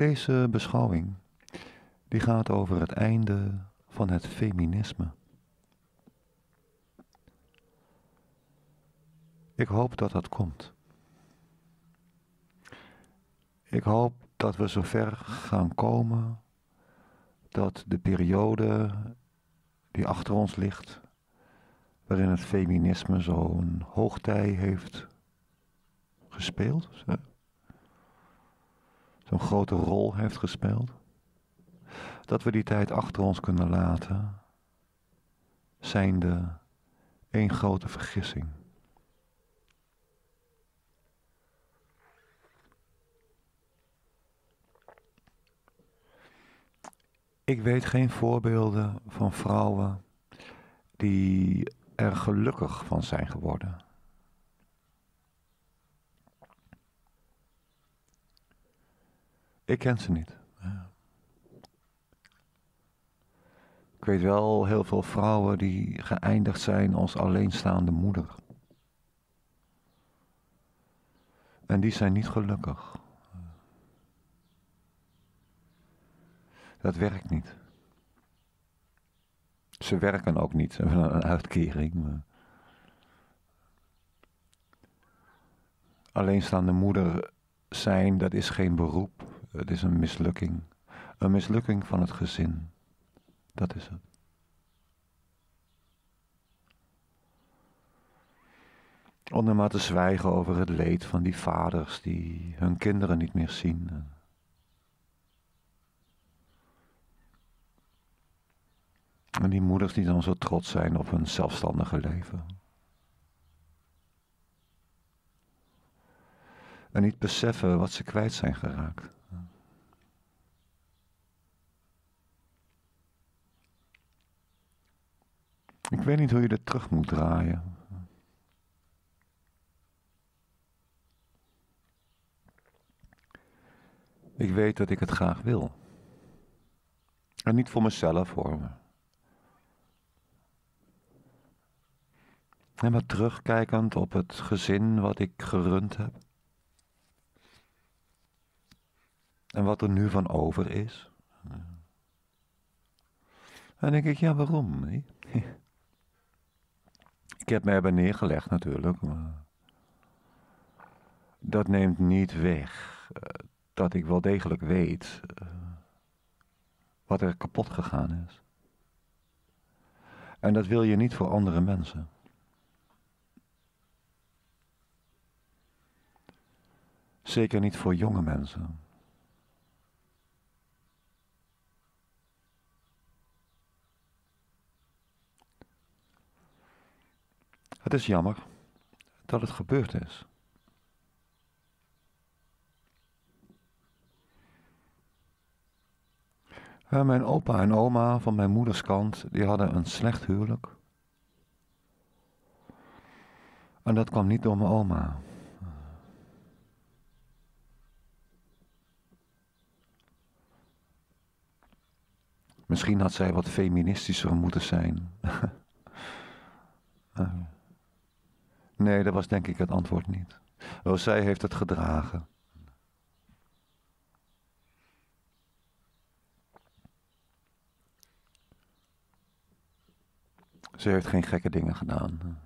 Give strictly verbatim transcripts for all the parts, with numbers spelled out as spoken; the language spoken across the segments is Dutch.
Deze beschouwing die gaat over het einde van het feminisme. Ik hoop dat dat komt. Ik hoop dat we zover gaan komen dat de periode die achter ons ligt, waarin het feminisme zo'n hoogtij heeft gespeeld, zo'n grote rol heeft gespeeld, dat we die tijd achter ons kunnen laten, zijnde één grote vergissing. Ik weet geen voorbeelden van vrouwen die er gelukkig van zijn geworden. Ik ken ze niet. Ik weet wel heel veel vrouwen die geëindigd zijn als alleenstaande moeder. En die zijn niet gelukkig. Dat werkt niet. Ze werken ook niet, ze hebben een uitkering. Maar... alleenstaande moeder zijn, dat is geen beroep. Het is een mislukking. Een mislukking van het gezin. Dat is het. Om er maar te zwijgen over het leed van die vaders die hun kinderen niet meer zien. En die moeders die dan zo trots zijn op hun zelfstandige leven. En niet beseffen wat ze kwijt zijn geraakt. Ik weet niet hoe je dit terug moet draaien. Ik weet dat ik het graag wil. En niet voor mezelf hoor. En maar terugkijkend op het gezin wat ik gerund heb. En wat er nu van over is. En denk ik, ja waarom? Nee? Ik heb me erbij neergelegd natuurlijk. Maar dat neemt niet weg dat ik wel degelijk weet wat er kapot gegaan is. En dat wil je niet voor andere mensen. Zeker niet voor jonge mensen. Het is jammer dat het gebeurd is. En mijn opa en oma van mijn moeders kant, die hadden een slecht huwelijk. En dat kwam niet door mijn oma. Misschien had zij wat feministischer moeten zijn. Nee, dat was denk ik het antwoord niet. Oh, zij heeft het gedragen. Ze heeft geen gekke dingen gedaan.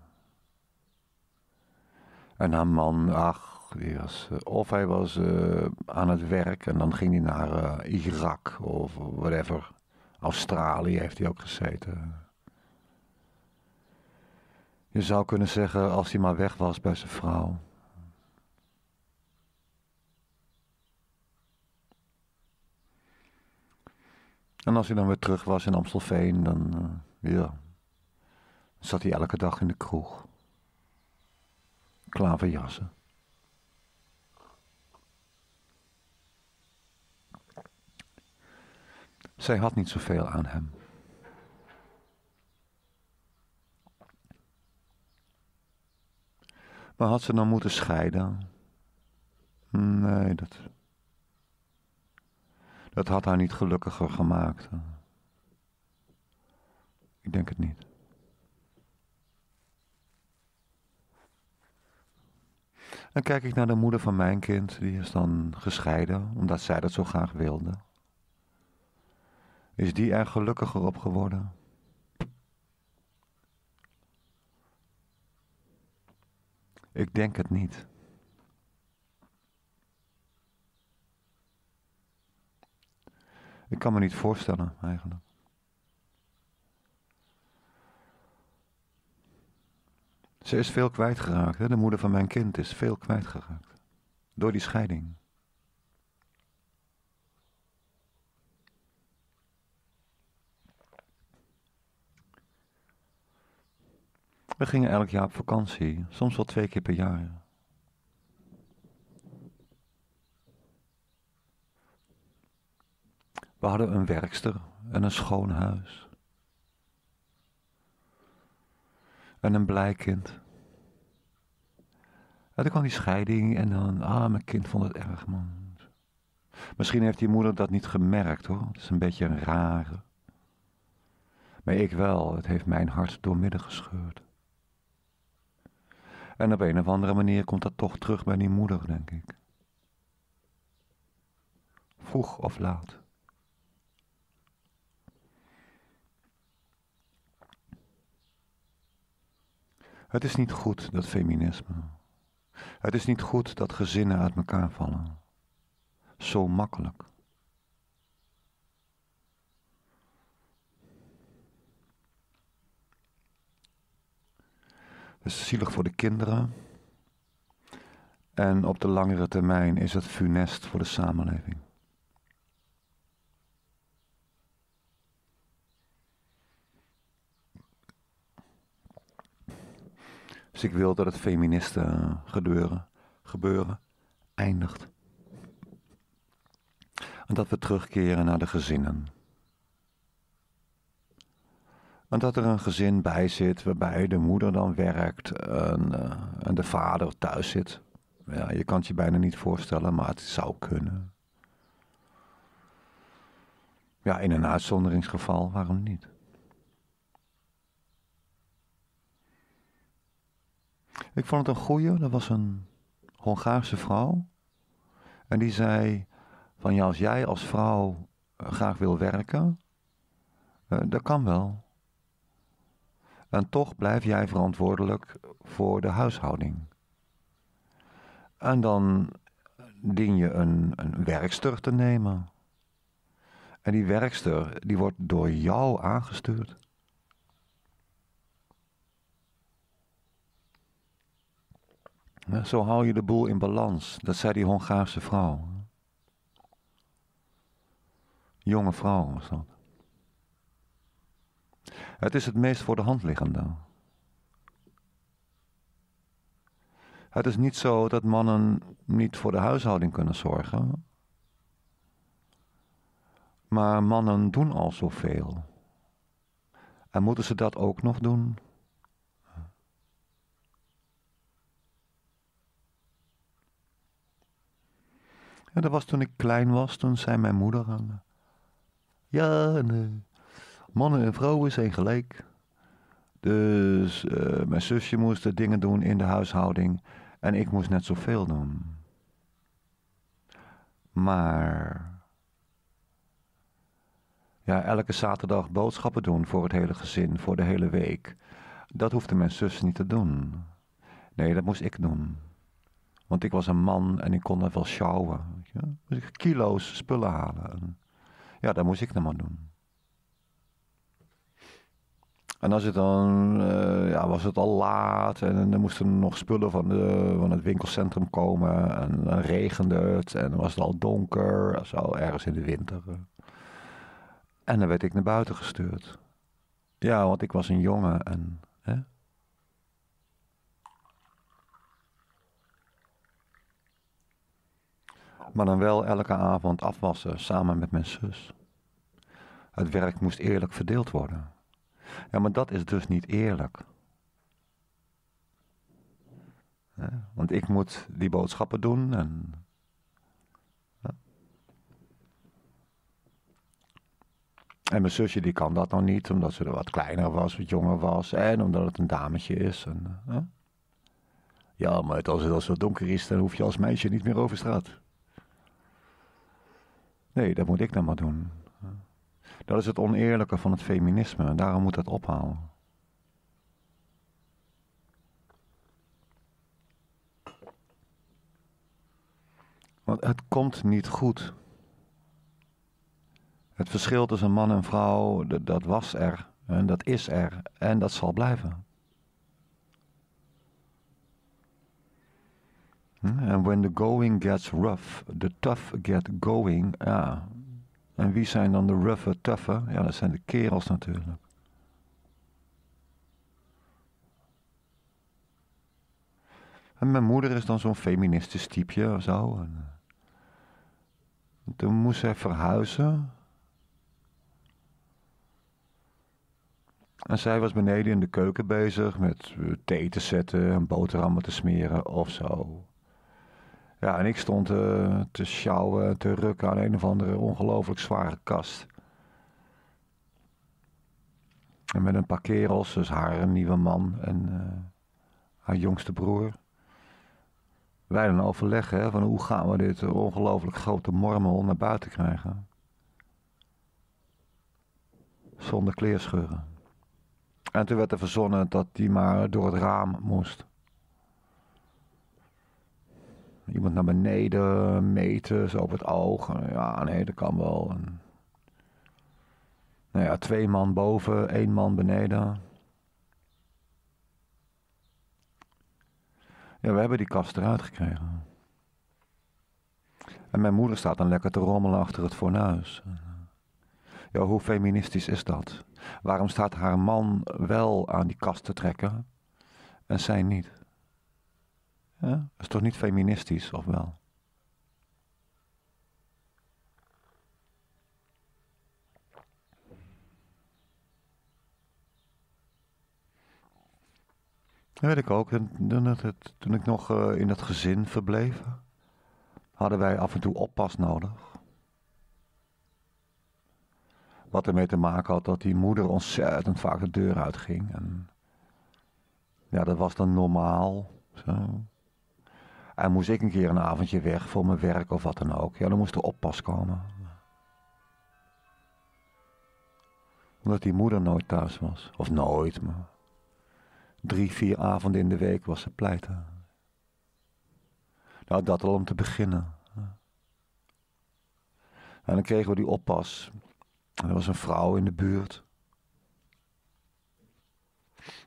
En haar man, ach, die was, of hij was uh, aan het werk en dan ging hij naar uh, Irak of whatever. Australië heeft hij ook gezeten. Je zou kunnen zeggen, als hij maar weg was bij zijn vrouw. En als hij dan weer terug was in Amstelveen, dan uh, ja, zat hij elke dag in de kroeg. Klaverjassen. Zij had niet zoveel aan hem. Maar had ze dan moeten scheiden? Nee, dat, dat had haar niet gelukkiger gemaakt. Ik denk het niet. Dan kijk ik naar de moeder van mijn kind, die is dan gescheiden, omdat zij dat zo graag wilde. Is die er gelukkiger op geworden? Ik denk het niet. Ik kan me niet voorstellen, eigenlijk. Ze is veel kwijtgeraakt, hè? De moeder van mijn kind is veel kwijtgeraakt. Door die scheiding. We gingen elk jaar op vakantie, soms wel twee keer per jaar. We hadden een werkster en een schoon huis. En een blij kind. En toen kwam die scheiding en dan, ah, mijn kind vond het erg, man. Misschien heeft die moeder dat niet gemerkt, hoor. Het is een beetje een rare. Maar ik wel, het heeft mijn hart doormidden gescheurd. En op een of andere manier komt dat toch terug bij die moeder, denk ik. Vroeg of laat. Het is niet goed, dat feminisme. Het is niet goed dat gezinnen uit elkaar vallen. Zo makkelijk. Het is zielig voor de kinderen. En op de langere termijn is het funest voor de samenleving. Dus ik wil dat het feministen gebeuren, gebeuren eindigt. En dat we terugkeren naar de gezinnen. En dat er een gezin bij zit waarbij de moeder dan werkt en, uh, en de vader thuis zit. Ja, je kan het je bijna niet voorstellen, maar het zou kunnen. Ja, in een uitzonderingsgeval, waarom niet? Ik vond het een goeie, dat was een Hongaarse vrouw. En die zei, van ja, als jij als vrouw graag wil werken, uh, dat kan wel. En toch blijf jij verantwoordelijk voor de huishouding. En dan dien je een, een werkster te nemen. En die werkster, die wordt door jou aangestuurd. Zo hou je de boel in balans. Dat zei die Hongaarse vrouw. Jonge vrouw was dat. Het is het meest voor de hand liggende. Het is niet zo dat mannen niet voor de huishouding kunnen zorgen. Maar mannen doen al zoveel. En moeten ze dat ook nog doen? En dat was toen ik klein was, toen zei mijn moeder aan me. Ja, nee. Mannen en vrouwen zijn gelijk. Dus uh, mijn zusje moest de dingen doen in de huishouding. En ik moest net zoveel doen. Maar... ja, elke zaterdag boodschappen doen voor het hele gezin, voor de hele week. Dat hoefde mijn zus niet te doen. Nee, dat moest ik doen. Want ik was een man en ik kon er wel sjouwen. Weet je? Dus ik kilo's spullen halen. Ja, dat moest ik dan maar doen. En als het dan, uh, ja, was het al laat en, en er moesten nog spullen van, de, van het winkelcentrum komen. En dan regende het en dan was het al donker, zo ergens in de winter. En dan werd ik naar buiten gestuurd. Ja, want ik was een jongen en... hè? Maar dan wel elke avond afwassen samen met mijn zus. Het werk moest eerlijk verdeeld worden. Ja, maar dat is dus niet eerlijk. He? Want ik moet die boodschappen doen en... He? En mijn zusje die kan dat nog niet, omdat ze er wat kleiner was, wat jonger was en omdat het een dametje is. En, Ja, maar als het al zo donker is, dan hoef je als meisje niet meer over straat. Nee, dat moet ik dan maar doen. Dat is het oneerlijke van het feminisme. En daarom moet dat ophouden. Want het komt niet goed. Het verschil tussen man en vrouw, dat was er. En dat is er. En dat zal blijven. And when the going gets rough, the tough get going. Ja. En wie zijn dan de roughe, toughe? Ja, dat zijn de kerels natuurlijk. En mijn moeder is dan zo'n feministisch typje of zo. En toen moest zij verhuizen. En zij was beneden in de keuken bezig met thee te zetten en boterhammen te smeren of zo. Ja, en ik stond uh, te sjouwen en te rukken aan een of andere ongelooflijk zware kast. En met een paar kerels, dus haar nieuwe man en uh, haar jongste broer. Wij dan overleggen, hè, van hoe gaan we dit ongelooflijk grote mormel naar buiten krijgen. Zonder kleerscheuren. En toen werd er verzonnen dat die maar door het raam moest. Iemand naar beneden meten, zo op het oog. Ja, nee, dat kan wel. En... nou ja, twee man boven, één man beneden. Ja, we hebben die kast eruit gekregen. En mijn moeder staat dan lekker te rommelen achter het fornuis. Ja, hoe feministisch is dat? Waarom staat haar man wel aan die kast te trekken en zij niet? Ja, dat is toch niet feministisch, of wel? Dat weet ik ook. Toen ik nog in dat gezin verbleef, hadden wij af en toe oppas nodig. Wat ermee te maken had dat die moeder ontzettend vaak de deur uitging. En ja, dat was dan normaal. Zo. En moest ik een keer een avondje weg voor mijn werk of wat dan ook. Ja, dan moest er oppas komen. Omdat die moeder nooit thuis was. Of nooit, maar drie, vier avonden in de week was ze pleiten. Nou, dat al om te beginnen. En dan kregen we die oppas. En er was een vrouw in de buurt.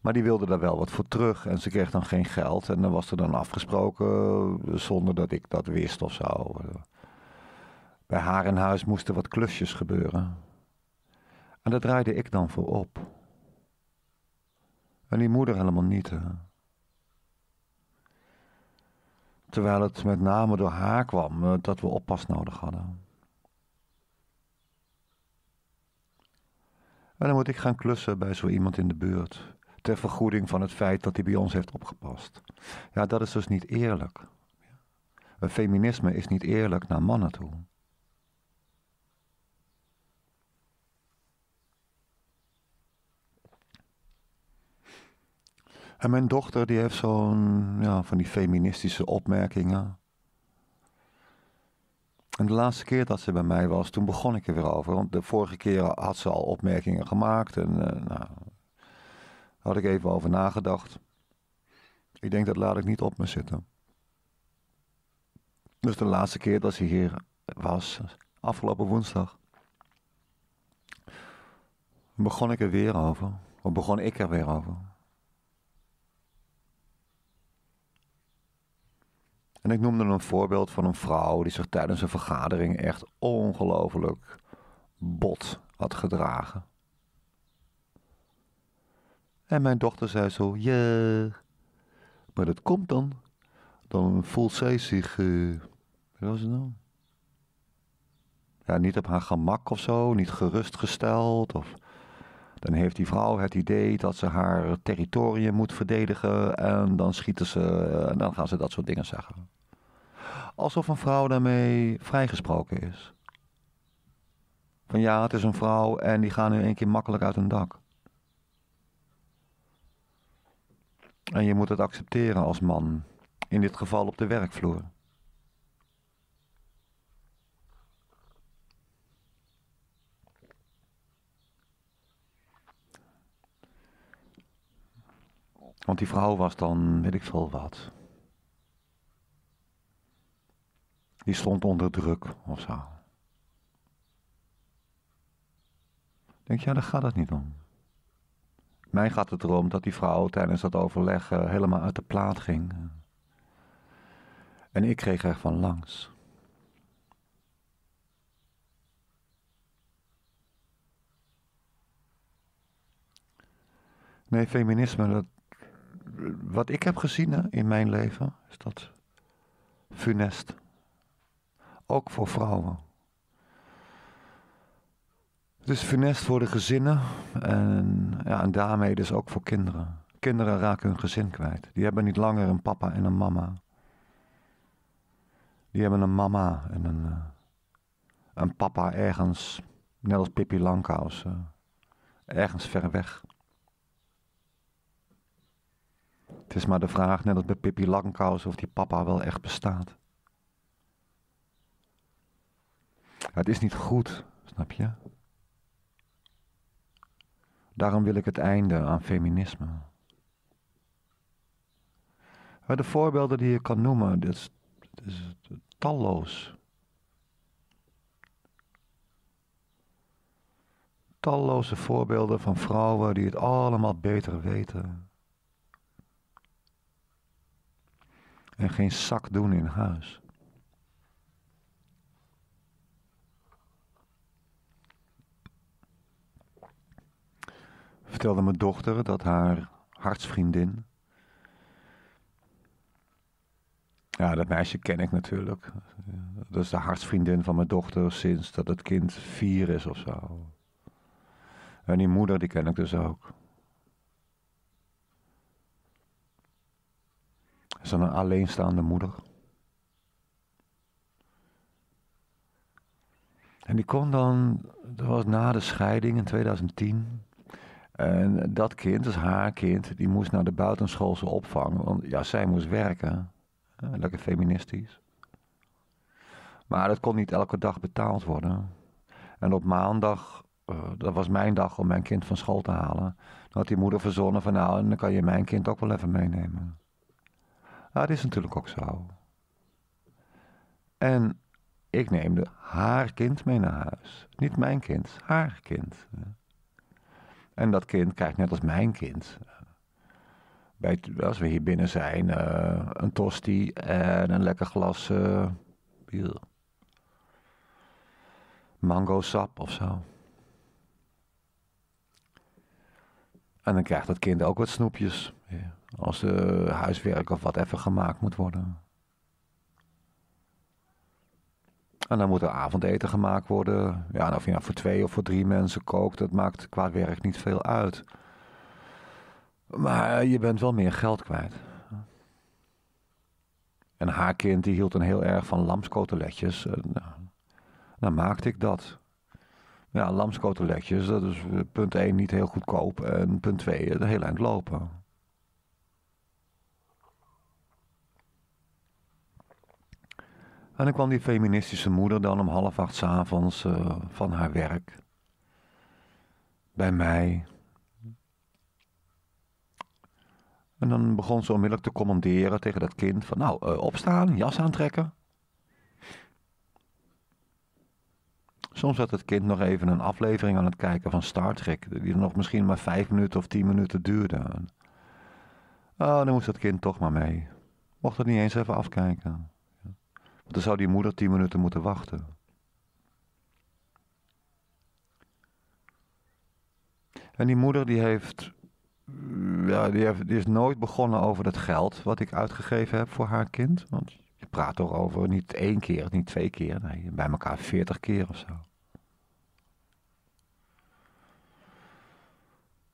Maar die wilde daar wel wat voor terug. En ze kreeg dan geen geld. En dan was er dan afgesproken zonder dat ik dat wist of zo. Bij haar in huis moesten wat klusjes gebeuren. En daar draaide ik dan voor op. En die moeder helemaal niet. Hè? Terwijl het met name door haar kwam dat we oppas nodig hadden. En dan moet ik gaan klussen bij zo iemand in de buurt. Ter vergoeding van het feit dat hij bij ons heeft opgepast. Ja, dat is dus niet eerlijk. Een feminisme is niet eerlijk naar mannen toe. En mijn dochter die heeft zo'n, ja, van die feministische opmerkingen. En de laatste keer dat ze bij mij was, toen begon ik er weer over. Want de vorige keer had ze al opmerkingen gemaakt. En uh, nou, daar had ik even over nagedacht. Ik denk, dat laat ik niet op me zitten. Dus de laatste keer dat ze hier was, afgelopen woensdag, begon ik er weer over. Of begon ik er weer over. En ik noemde een voorbeeld van een vrouw die zich tijdens een vergadering echt ongelooflijk bot had gedragen. En mijn dochter zei zo, ja, yeah. Maar dat komt dan. Dan voelt zij zich, uh, wat was het nou? Ja, niet op haar gemak of zo, niet gerustgesteld. Of... dan heeft die vrouw het idee dat ze haar territorium moet verdedigen en dan schieten ze en dan gaan ze dat soort dingen zeggen. Alsof een vrouw daarmee vrijgesproken is. Van ja, het is een vrouw en die gaan nu een keer makkelijk uit hun dak. En je moet het accepteren als man. in dit geval op de werkvloer. Want die vrouw was dan, weet ik veel wat. Die stond onder druk of zo. Denk je, ja, daar gaat het niet om. Mij gaat het erom dat die vrouw tijdens dat overleg uh, helemaal uit de plaat ging. En ik kreeg er van langs. Nee, feminisme, dat, wat ik heb gezien hè, in mijn leven, is dat funest. Ook voor vrouwen. Het is funest voor de gezinnen en, ja, en daarmee dus ook voor kinderen. Kinderen raken hun gezin kwijt. Die hebben niet langer een papa en een mama. Die hebben een mama en een, een papa ergens, net als Pippi Langkous, ergens ver weg. Het is maar de vraag, net als bij Pippi Langkous, of die papa wel echt bestaat. Het is niet goed, snap je? Daarom wil ik het einde aan feminisme. De voorbeelden die je kan noemen, dat is, dat is talloos. Talloze voorbeelden van vrouwen die het allemaal beter weten. En geen zak doen in huis. Vertelde mijn dochter dat haar hartsvriendin... Ja, dat meisje ken ik natuurlijk. Dat is de hartsvriendin van mijn dochter sinds dat het kind vier is of zo. En die moeder, die ken ik dus ook. Ze is dan een alleenstaande moeder. En die kon dan... Dat was na de scheiding in tweeduizend tien... En dat kind, dus haar kind, die moest naar de buitenschoolse opvang. Want ja, zij moest werken. Lekker feministisch. Maar dat kon niet elke dag betaald worden. En op maandag, uh, dat was mijn dag om mijn kind van school te halen. Dan had die moeder verzonnen van nou, dan kan je mijn kind ook wel even meenemen. Nou, dat is natuurlijk ook zo. En ik neemde haar kind mee naar huis. Niet mijn kind, haar kind. En dat kind krijgt net als mijn kind, bij, als we hier binnen zijn, uh, een tosti en een lekker glas uh, mango sap of zo. En dan krijgt dat kind ook wat snoepjes, als uh, huiswerk of wat even gemaakt moet worden. En dan moet er avondeten gemaakt worden. Ja, en of je nou voor twee of voor drie mensen kookt, dat maakt qua werk niet veel uit. Maar je bent wel meer geld kwijt. En haar kind, die hield dan heel erg van lamskoteletjes. Nou, dan maakte ik dat. Ja, lamskoteletjes, dat is punt één niet heel goedkoop. En punt twee, een heel eind lopen. En dan kwam die feministische moeder dan om half acht 's avonds uh, van haar werk. Bij mij. En dan begon ze onmiddellijk te commanderen tegen dat kind. Van nou, uh, opstaan, jas aantrekken. Soms had het kind nog even een aflevering aan het kijken van Star Trek. Die nog misschien maar vijf minuten of tien minuten duurde. Oh, dan moest dat kind toch maar mee. Mocht het niet eens even afkijken. Want dan zou die moeder tien minuten moeten wachten. En die moeder die heeft, ja, die heeft... Die is nooit begonnen over dat geld wat ik uitgegeven heb voor haar kind. Want je praat toch over niet één keer, niet twee keer. Nee, bij elkaar veertig keer of zo.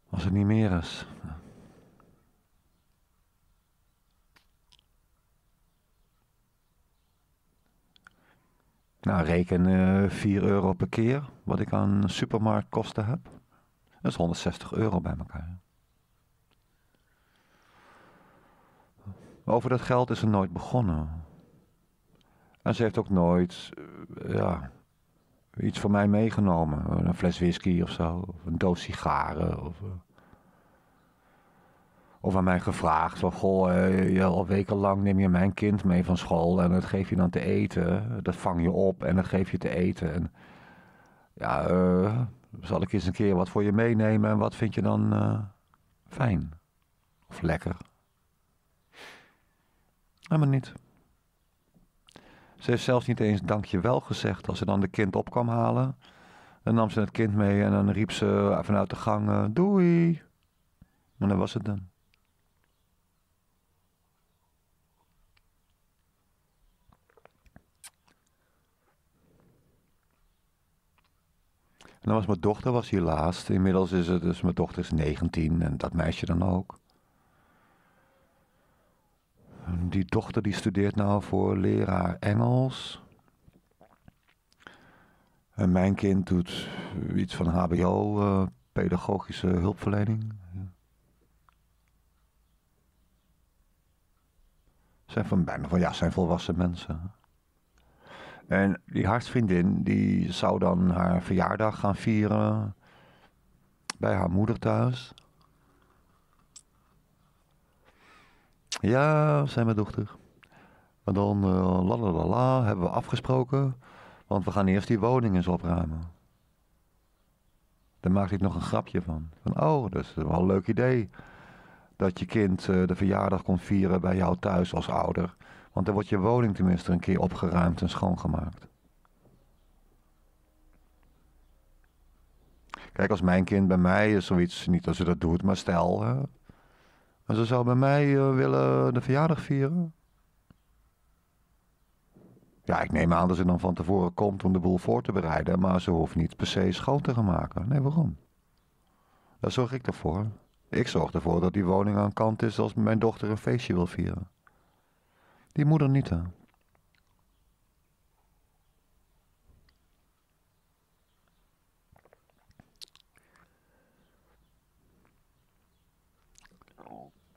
Als het niet meer is... Nou, reken uh, vier euro per keer, wat ik aan supermarktkosten heb. Dat is honderdzestig euro bij elkaar. Over dat geld is ze nooit begonnen. En ze heeft ook nooit uh, ja, iets van mij meegenomen. Een fles whisky of zo, of een doos sigaren. Of, uh, of aan mij gevraagd van, goh, uh, je, al wekenlang neem je mijn kind mee van school en dat geef je dan te eten. Dat vang je op en dat geef je te eten. En, ja, uh, zal ik eens een keer wat voor je meenemen en wat vind je dan uh, fijn? Of lekker? Helemaal niet. Ze heeft zelfs niet eens dankjewel gezegd. Als ze dan de kind op kwam halen, dan nam ze het kind mee en dan riep ze vanuit de gang, uh, doei. En dat was het dan. En dan was mijn dochter was hier laatst. Inmiddels is het dus, mijn dochter is negentien en dat meisje dan ook. Die dochter die studeert nou voor leraar Engels. En mijn kind doet iets van H B O, uh, pedagogische hulpverlening. Ja. Zijn van bijna van, ja, zijn volwassen mensen. En die hartsvriendin die zou dan haar verjaardag gaan vieren bij haar moeder thuis. Ja, zei mijn dochter. En dan, uh, la la la la, hebben we afgesproken. Want we gaan eerst die woning eens opruimen. Daar maakte ik nog een grapje van. Van, oh, dat is wel een leuk idee. Dat je kind uh, de verjaardag kon vieren bij jou thuis als ouder. Want dan wordt je woning tenminste een keer opgeruimd en schoongemaakt. Kijk, als mijn kind bij mij is zoiets, niet dat ze dat doet, maar stel... Uh, En ze zou bij mij uh, willen de verjaardag vieren. Ja, ik neem aan dat ze dan van tevoren komt om de boel voor te bereiden. Maar ze hoeft niet per se schoon te gaan maken. Nee, waarom? Daar zorg ik ervoor. Ik zorg ervoor dat die woning aan kant is als mijn dochter een feestje wil vieren. Die moeder niet, hè.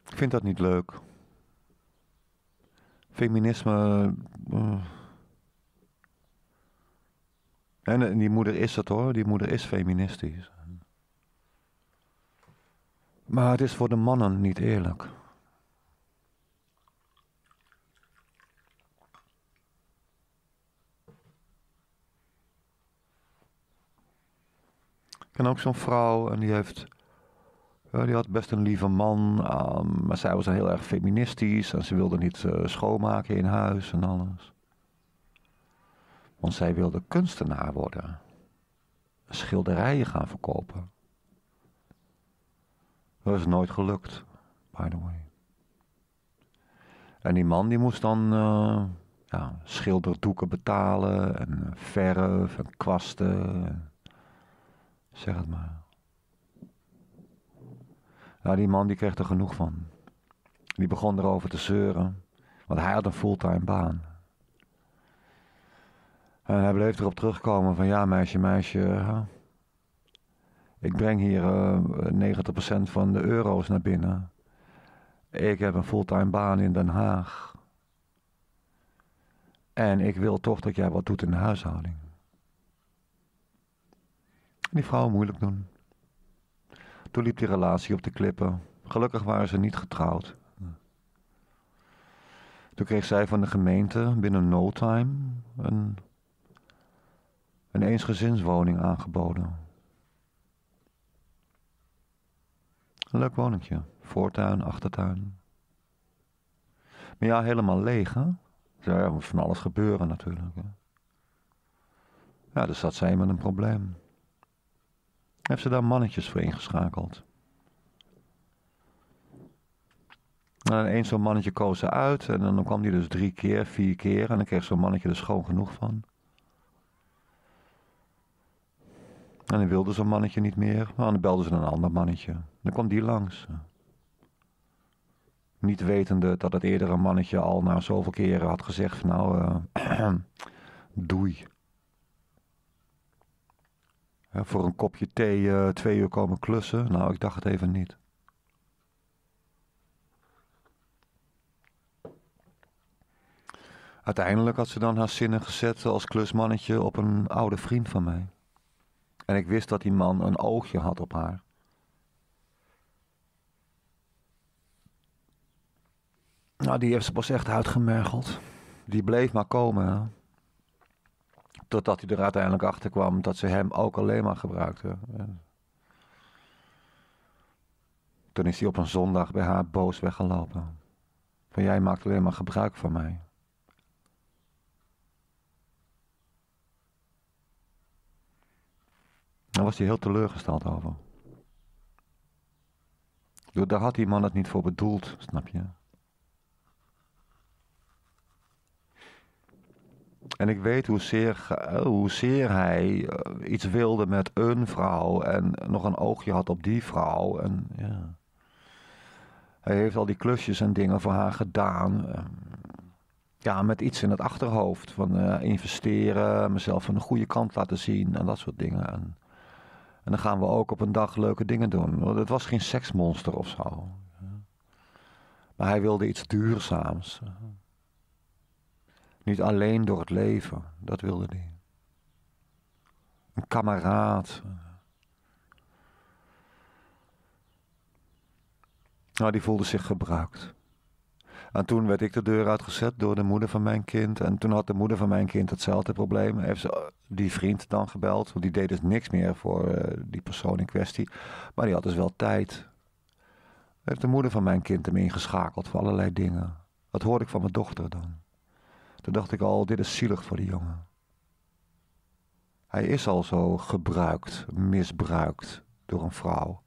Ik vind dat niet leuk. Feminisme... Uh. En, en die moeder is dat hoor, die moeder is feministisch. Maar het is voor de mannen niet eerlijk. Ik ken ook zo'n vrouw en die heeft... Die had best een lieve man, maar zij was heel erg feministisch en ze wilde niet schoonmaken in huis en alles. Want zij wilde kunstenaar worden. Schilderijen gaan verkopen. Dat is nooit gelukt, by the way. En die man die moest dan uh, ja, schilderdoeken betalen en verf en kwasten. Zeg het maar. Nou, die man die kreeg er genoeg van. Die begon erover te zeuren. Want hij had een fulltime baan. En hij bleef erop terugkomen van ja meisje, meisje. Ik breng hier uh, negentig procent van de euro's naar binnen. Ik heb een fulltime baan in Den Haag. En ik wil toch dat jij wat doet in de huishouding. Die vrouw moeilijk doen. Toen liep die relatie op de klippen. Gelukkig waren ze niet getrouwd. Toen kreeg zij van de gemeente binnen no time een, een eensgezinswoning aangeboden. Een leuk woningje. Voortuin, achtertuin. Maar ja, helemaal leeg hè. Ja, er moet van alles gebeuren natuurlijk. Hè? Ja, dus zat zij met een probleem. Heeft ze daar mannetjes voor ingeschakeld. En eens zo'n mannetje koos ze uit. En dan kwam die dus drie keer, vier keer. En dan kreeg zo'n mannetje er schoon genoeg van. En dan wilde zo'n mannetje niet meer. Maar dan belde ze een ander mannetje. Dan kwam die langs. Niet wetende dat het eerdere mannetje al na zoveel keren had gezegd. Nou, uh, doei. Voor een kopje thee uh, twee uur komen klussen. Nou, ik dacht het even niet. Uiteindelijk had ze dan haar zinnen gezet als klusmannetje op een oude vriend van mij. En ik wist dat die man een oogje had op haar. Nou, die heeft ze pas echt uitgemergeld. Die bleef maar komen, hè? Totdat hij er uiteindelijk achter kwam dat ze hem ook alleen maar gebruikte. Toen is hij op een zondag bij haar boos weggelopen. Van jij maakt alleen maar gebruik van mij. Daar was hij heel teleurgesteld over. Daar had die man het niet voor bedoeld, snap je? En ik weet hoezeer, hoezeer hij iets wilde met een vrouw en nog een oogje had op die vrouw. En, ja. Hij heeft al die klusjes en dingen voor haar gedaan. Ja, met iets in het achterhoofd van uh, investeren, mezelf van de goede kant laten zien en dat soort dingen. En, en dan gaan we ook op een dag leuke dingen doen. Want het was geen seksmonster of zo. Maar hij wilde iets duurzaams. Niet alleen door het leven, dat wilde hij. Een kameraad. Nou, die voelde zich gebruikt. En toen werd ik de deur uitgezet door de moeder van mijn kind. En toen had de moeder van mijn kind hetzelfde probleem. Heeft ze die vriend dan gebeld. Want die deed dus niks meer voor uh, die persoon in kwestie. Maar die had dus wel tijd. Heeft de moeder van mijn kind hem ingeschakeld voor allerlei dingen. Dat hoorde ik van mijn dochter dan. Toen dacht ik al, dit is zielig voor die jongen. Hij is al zo gebruikt, misbruikt door een vrouw.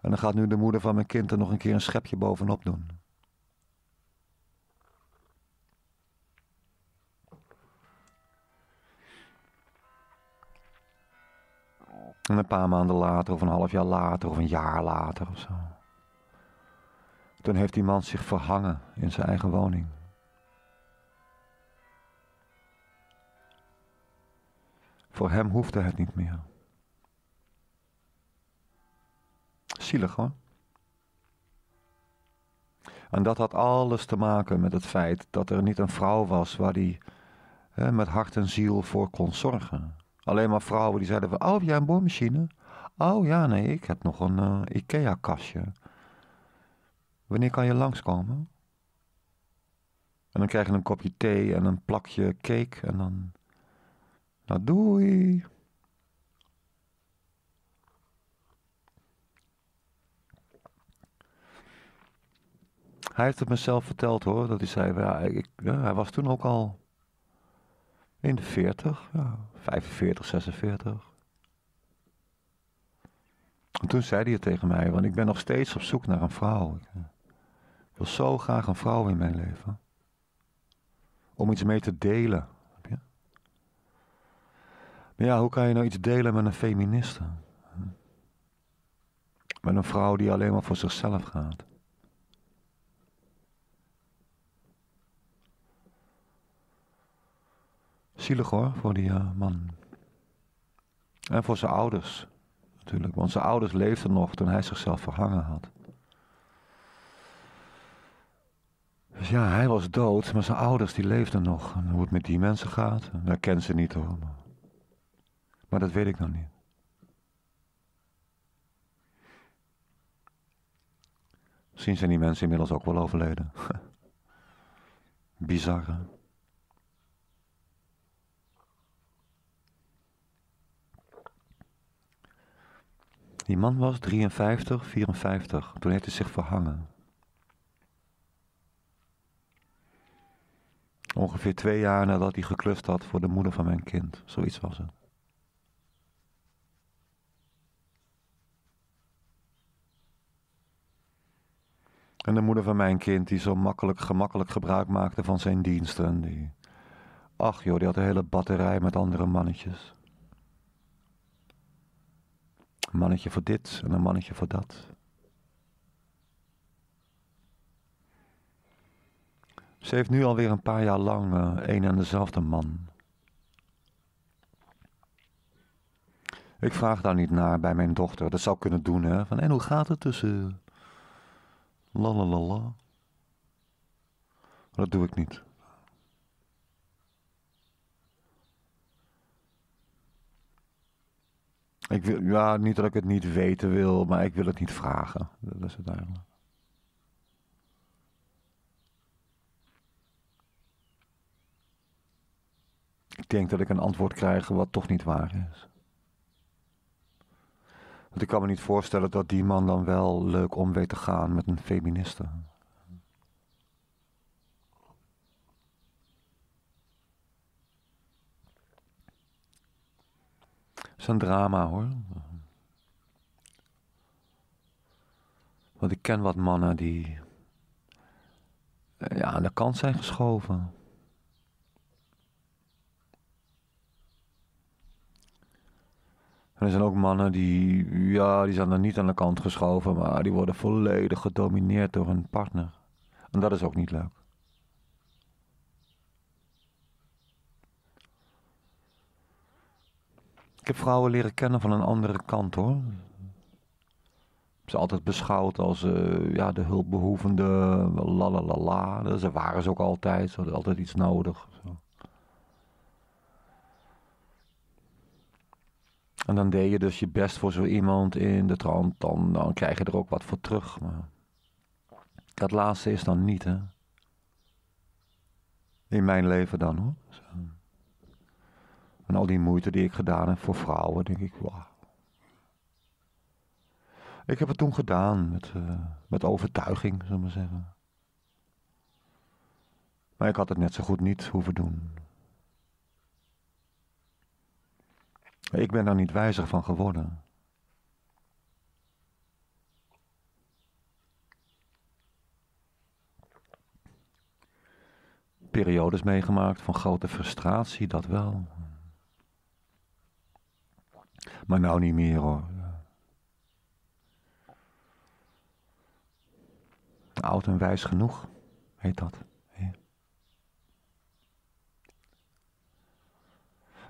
En dan gaat nu de moeder van mijn kind er nog een keer een schepje bovenop doen. En een paar maanden later, of een half jaar later, of een jaar later of zo. Toen heeft die man zich verhangen in zijn eigen woning. Voor hem hoefde het niet meer. Zielig hoor. En dat had alles te maken met het feit dat er niet een vrouw was waar hij hè, met hart en ziel voor kon zorgen. Alleen maar vrouwen die zeiden van, oh heb jij een boormachine? Oh ja, nee, ik heb nog een uh, IKEA-kastje. Wanneer kan je langskomen? En dan krijg je een kopje thee en een plakje cake en dan... Nou, doei. Hij heeft het mezelf verteld hoor, dat hij zei, ja, ik, ja, hij was toen ook al in de veertig, ja, vijfenveertig, zesenveertig. En toen zei hij het tegen mij, want ik ben nog steeds op zoek naar een vrouw. Ik wil zo graag een vrouw in mijn leven. Om iets mee te delen. Ja, hoe kan je nou iets delen met een feministe? Met een vrouw die alleen maar voor zichzelf gaat. Zielig hoor, voor die uh, man. En voor zijn ouders, natuurlijk. Want zijn ouders leefden nog toen hij zichzelf verhangen had. Dus ja, hij was dood, maar zijn ouders die leefden nog. En hoe het met die mensen gaat, dat kennen ze niet hoor. Maar dat weet ik nog niet. Misschien zijn die mensen inmiddels ook wel overleden. Bizar, hè? Die man was drieënvijftig, vierenvijftig. Toen heeft hij zich verhangen. Ongeveer twee jaar nadat hij geklust had voor de moeder van mijn kind. Zoiets was het. En de moeder van mijn kind die zo makkelijk, gemakkelijk gebruik maakte van zijn diensten. Die, ach joh, die had een hele batterij met andere mannetjes. Een mannetje voor dit en een mannetje voor dat. Ze heeft nu alweer een paar jaar lang uh, een en dezelfde man. Ik vraag daar niet naar bij mijn dochter. Dat zou kunnen doen, hè. Van, en hoe gaat het tussen... Lalalala. Dat doe ik niet. Ik wil, ja, niet dat ik het niet weten wil, maar ik wil het niet vragen. Dat is het eigenlijk. Ik denk dat ik een antwoord krijg wat toch niet waar is. Want ik kan me niet voorstellen dat die man dan wel leuk om weet te gaan met een feministe. Dat is een drama, hoor. Want ik ken wat mannen die ja, aan de kant zijn geschoven. En er zijn ook mannen die, ja, die zijn er niet aan de kant geschoven, maar die worden volledig gedomineerd door hun partner. En dat is ook niet leuk. Ik heb vrouwen leren kennen van een andere kant, hoor. Ik heb ze altijd beschouwd als uh, ja, de hulpbehoevende, lalalala. Ze waren ze ook altijd, ze hadden altijd iets nodig. Zo. En dan deed je dus je best voor zo iemand in de trant, dan, dan krijg je er ook wat voor terug. Maar dat laatste is dan niet, hè. In mijn leven dan, hoor. Zo. En al die moeite die ik gedaan heb voor vrouwen, denk ik, wow. Ik heb het toen gedaan, met, uh, met overtuiging, zullen we maar zeggen. Maar ik had het net zo goed niet hoeven doen. Ik ben daar niet wijzer van geworden. Periodes meegemaakt van grote frustratie, dat wel. Maar nou niet meer, hoor. Oud en wijs genoeg, heet dat.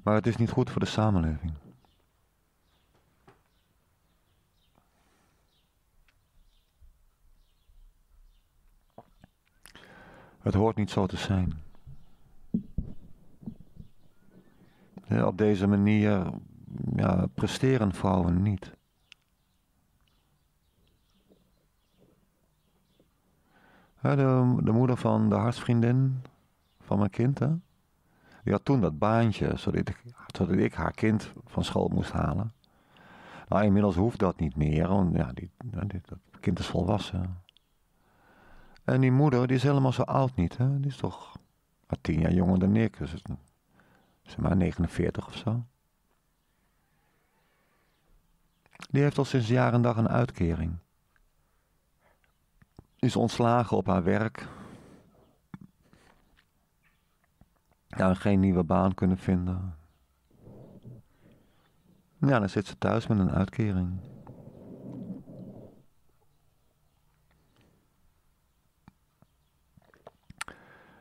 Maar het is niet goed voor de samenleving. Het hoort niet zo te zijn. Ja, op deze manier ja, presteren vrouwen niet. Ja, de, de moeder van de hartsvriendin van mijn kind, hè? Die had toen dat baantje, zodat ik, zodat ik haar kind van school moest halen. Nou, inmiddels hoeft dat niet meer, want ja, die, die, dat kind is volwassen. En die moeder, die is helemaal zo oud niet, hè? Die is toch maar tien jaar jonger dan ik, dus het, zeg maar negenenveertig of zo. Die heeft al sinds jaar en dag een uitkering. Is ontslagen op haar werk. Ja, geen nieuwe baan kunnen vinden. Ja, dan zit ze thuis met een uitkering.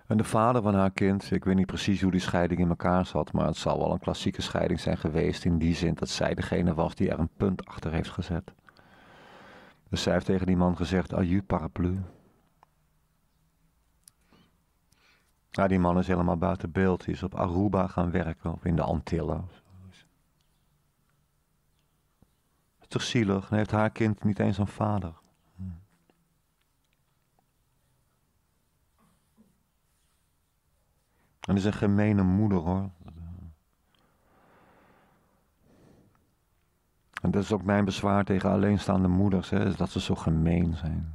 En de vader van haar kind, ik weet niet precies hoe die scheiding in elkaar zat, maar het zal wel een klassieke scheiding zijn geweest in die zin dat zij degene was die er een punt achter heeft gezet. Dus zij heeft tegen die man gezegd, adieu paraplu. Ja, die man is helemaal buiten beeld. Die is op Aruba gaan werken of in de Antillen. Dat is toch zielig? Dan heeft haar kind niet eens een vader. Hm. En dat is een gemene moeder, hoor. En dat is ook mijn bezwaar tegen alleenstaande moeders, hè, is dat ze zo gemeen zijn.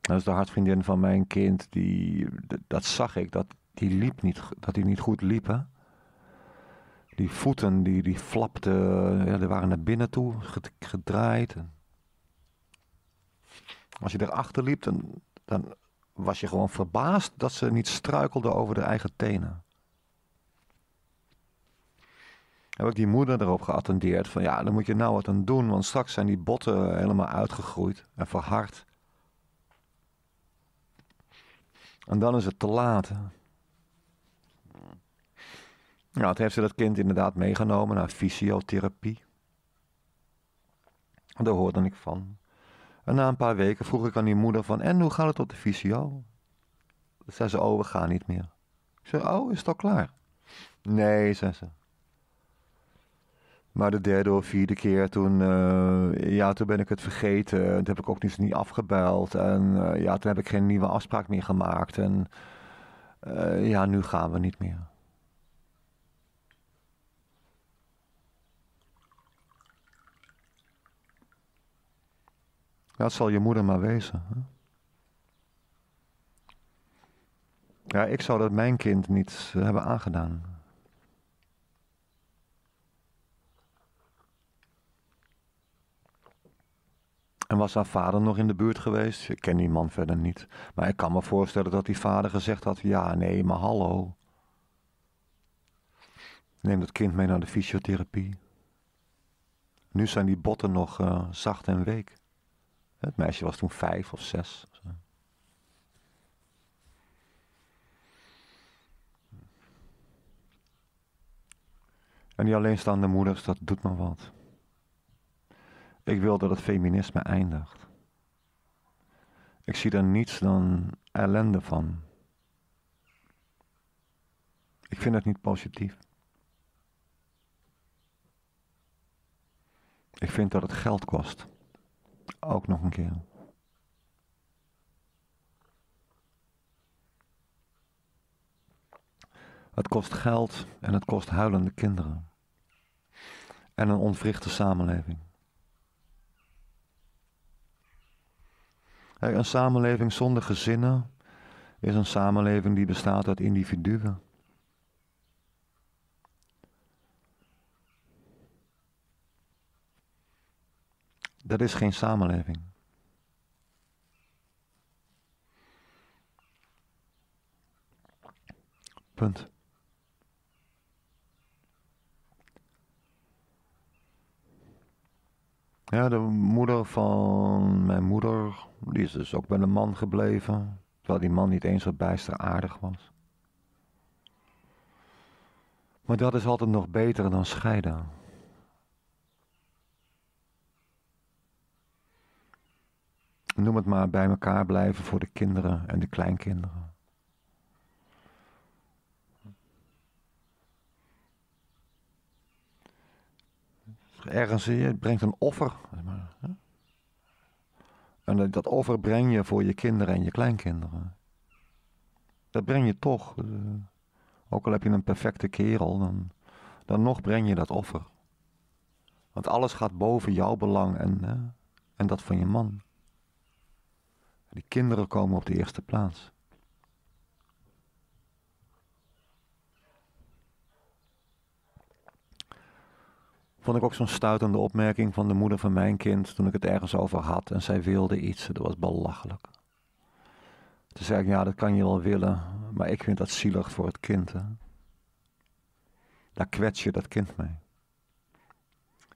Dat is de hartsvriendin van mijn kind, die, dat zag ik, dat die, liep niet, dat die niet goed liep. Hè? Die voeten, die, die flapten, ja, die waren naar binnen toe gedraaid. En als je erachter liep, dan, dan was je gewoon verbaasd dat ze niet struikelde over de eigen tenen. Heb ik die moeder erop geattendeerd van, ja, daar moet je nou wat aan doen, want straks zijn die botten helemaal uitgegroeid en verhard. En dan is het te laat. Nou, toen heeft ze dat kind inderdaad meegenomen naar fysiotherapie. Daar hoorde ik van. En na een paar weken vroeg ik aan die moeder van, en hoe gaat het op de fysio? Toen zei ze, oh, we gaan niet meer. Ik zei, oh, is het al klaar? Nee, zei ze. Maar de derde of vierde keer toen, uh, ja, toen ben ik het vergeten. Toen heb ik ook niet, niet afgebeld. En uh, ja, toen heb ik geen nieuwe afspraak meer gemaakt. En uh, ja, nu gaan we niet meer. Dat zal je moeder maar wezen. Hè? Ja, ik zou dat mijn kind niet hebben aangedaan. En was haar vader nog in de buurt geweest? Ik ken die man verder niet. Maar ik kan me voorstellen dat die vader gezegd had, ja, nee, maar hallo. Neem dat kind mee naar de fysiotherapie. Nu zijn die botten nog uh, zacht en week. Het meisje was toen vijf of zes. En die alleenstaande moeders, dat doet me wat. Ik wil dat het feminisme eindigt. Ik zie daar niets dan ellende van. Ik vind het niet positief. Ik vind dat het geld kost. Ook nog een keer. Het kost geld en het kost huilende kinderen. En een ontwrichte samenleving. Hey, een samenleving zonder gezinnen is een samenleving die bestaat uit individuen. Dat is geen samenleving. Punt. Ja, de moeder van mijn moeder, die is dus ook bij een man gebleven, terwijl die man niet eens zo bijster aardig was. Maar dat is altijd nog beter dan scheiden. Noem het maar bij elkaar blijven voor de kinderen en de kleinkinderen. Ergens, je brengt een offer. En dat offer breng je voor je kinderen en je kleinkinderen. Dat breng je toch. Ook al heb je een perfecte kerel, dan, dan nog breng je dat offer. Want alles gaat boven jouw belang en, en dat van je man. Die kinderen komen op de eerste plaats. Vond ik ook zo'n stuitende opmerking van de moeder van mijn kind toen ik het ergens over had en zij wilde iets. Dat was belachelijk. Toen zei ik, ja, dat kan je wel willen, maar ik vind dat zielig voor het kind. Hè? Daar kwets je dat kind mee.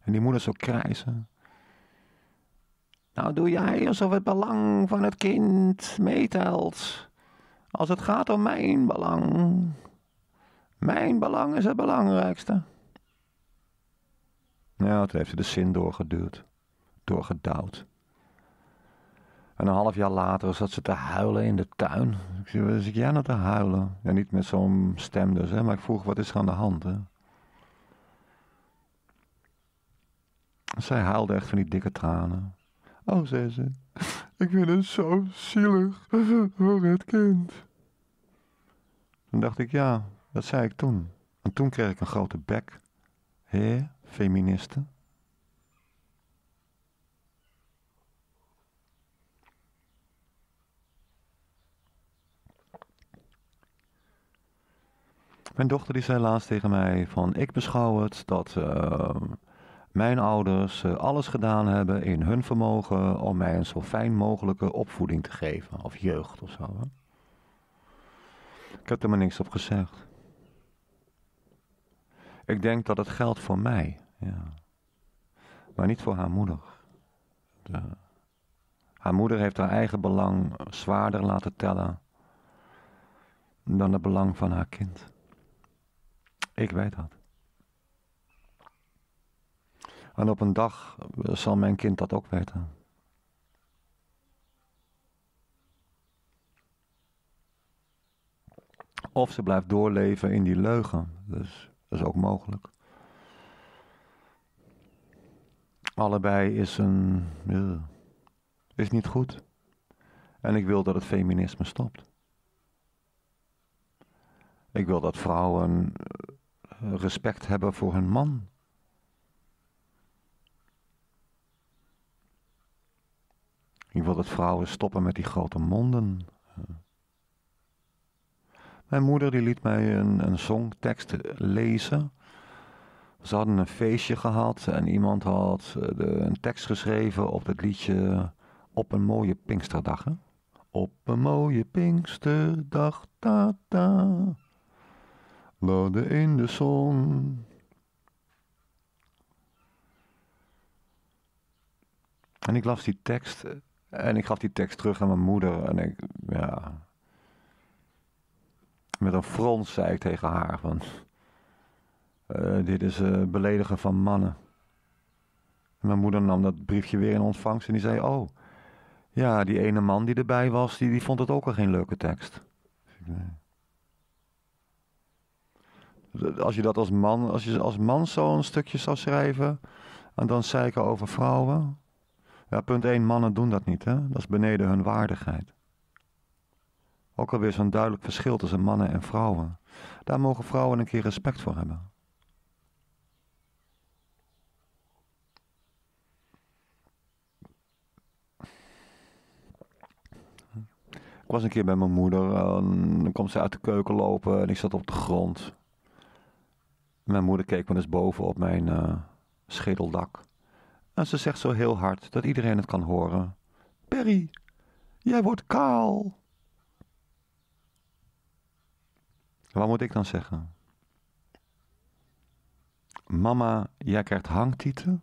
En die moeder zo krijsen. Nou doe jij alsof het belang van het kind meetelt. Als het gaat om mijn belang. Mijn belang is het belangrijkste. Nou, toen heeft ze de zin doorgeduwd. Doorgedouwd. En een half jaar later zat ze te huilen in de tuin. Ik zei, wat zit jij nou te huilen? Ja, niet met zo'n stem dus, hè, maar ik vroeg, wat is er aan de hand? Hè? Zij huilde echt van die dikke tranen. Oh, zei ze, ik vind het zo zielig voor het kind. Toen dacht ik, ja, dat zei ik toen. En toen kreeg ik een grote bek. Hé, feministen. Mijn dochter die zei laatst tegen mij van, ik beschouw het dat... Uh, Mijn ouders alles gedaan hebben in hun vermogen om mij een zo fijn mogelijke opvoeding te geven. Of jeugd of zo. Hè? Ik heb er maar niks op gezegd. Ik denk dat het geldt voor mij. Ja. Maar niet voor haar moeder. De... Haar moeder heeft haar eigen belang zwaarder laten tellen dan het belang van haar kind. Ik weet dat. En op een dag zal mijn kind dat ook weten. Of ze blijft doorleven in die leugen. Dus dat is ook mogelijk. Allebei is een... Uh, is niet goed. En ik wil dat het feminisme stopt. Ik wil dat vrouwen respect hebben voor hun man. Ik wil dat vrouwen stoppen met die grote monden. Mijn moeder die liet mij een, een songtekst lezen. Ze hadden een feestje gehad en iemand had de, een tekst geschreven op het liedje Op een mooie Pinksterdag. Hè? Op een mooie Pinksterdag, ta ta. Lade in de zon. En ik las die tekst en ik gaf die tekst terug aan mijn moeder en ik, ja... Met een frons zei ik tegen haar van... Uh, dit is uh, beledigen van mannen. En mijn moeder nam dat briefje weer in ontvangst en die zei... Oh, ja, die ene man die erbij was, die, die vond het ook al geen leuke tekst. Nee. Als je dat als man, als je als man zo'n stukje zou schrijven... En dan zeiken over vrouwen... Ja, punt één, mannen doen dat niet, hè? Dat is beneden hun waardigheid. Ook alweer zo'n duidelijk verschil tussen mannen en vrouwen. Daar mogen vrouwen een keer respect voor hebben. Ik was een keer bij mijn moeder, en dan komt ze uit de keuken lopen en ik zat op de grond. Mijn moeder keek me dus boven op mijn uh, schedeldak. En ze zegt zo heel hard dat iedereen het kan horen. Perry, jij wordt kaal. Wat moet ik dan zeggen? Mama, jij krijgt hangtieten?